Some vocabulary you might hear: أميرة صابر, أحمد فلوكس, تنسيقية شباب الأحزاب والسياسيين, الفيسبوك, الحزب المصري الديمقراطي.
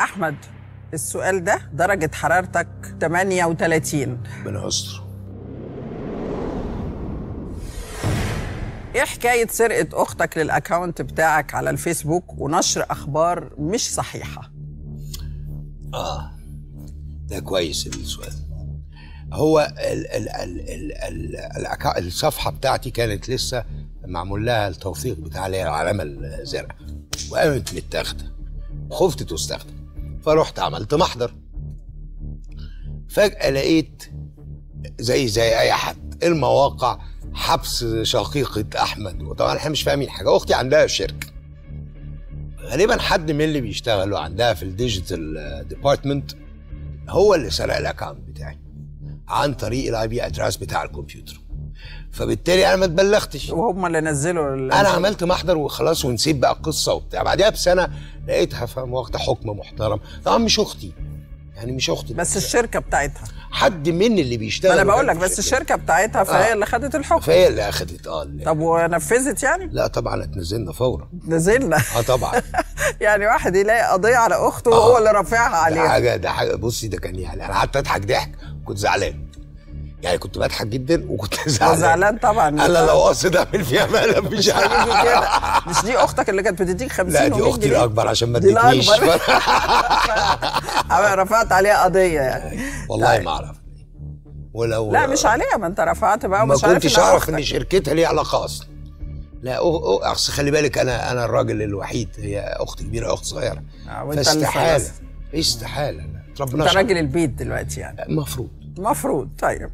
أحمد، السؤال ده درجة حرارتك 38. ربنا يستر. إيه حكاية سرقة أختك للأكاونت بتاعك على الفيسبوك ونشر أخبار مش صحيحة؟ ده كويس السؤال. هو الصفحة بتاعتي كانت لسه معمول لها التوثيق بتاع العلامة الزرقاء وقامت متاخدة، خفت تستخدم فروحت عملت محضر. فجأة لقيت زي أي حد المواقع حبس شقيقة أحمد، وطبعا احنا مش فاهمين حاجة. أختي عندها شركة، غالبا حد من اللي بيشتغلوا عندها في الديجيتال ديبارتمنت هو اللي سرق الأكاونت بتاعي عن طريق الاي بي ادرس بتاع الكمبيوتر، فبالتالي انا ما اتبلغتش وهم اللي نزلوا انا عملت محضر وخلاص ونسيب بقى القصه وبتاع. بعدها بسنه لقيتها واخده حكم محترم، طبعا مش اختي، يعني مش اختي بس الشركه بتاعتها، حد من اللي بيشتغل. انا بقول لك بس الشركه بتاعتها فهي اللي خدت الحكم، فهي اللي اخدت. طب ونفذت يعني؟ لا طبعا اتنزلنا فورا، نزلنا طبعا. يعني واحد يلاقي قضيه على اخته وهو اللي رافعها عليها. ده حاجه بصي، ده كان يعني انا قعدت اضحك ضحك، كنت زعلان، يعني كنت بضحك جدا وكنت زعلان طبعا. انا لو قاصد اعمل فيها مقلب مش هعمل كده. مش دي اختك اللي كانت بتديك 50 جنيه؟ لا دي اختي الاكبر عشان ما ادتنيش. رفعت عليها قضيه يعني؟ والله ما اعرف. ولو لا مش عليها، ما انت رفعت بقى ومش عارف. ما كنتش اعرف ان شركتها ليها علاقه اصلا. لا اصل خلي بالك انا الراجل الوحيد، هي اخت كبيره اخت صغيره، فاستحاله استحاله. ربنا انت راجل البيت دلوقتي يعني المفروض. طيب.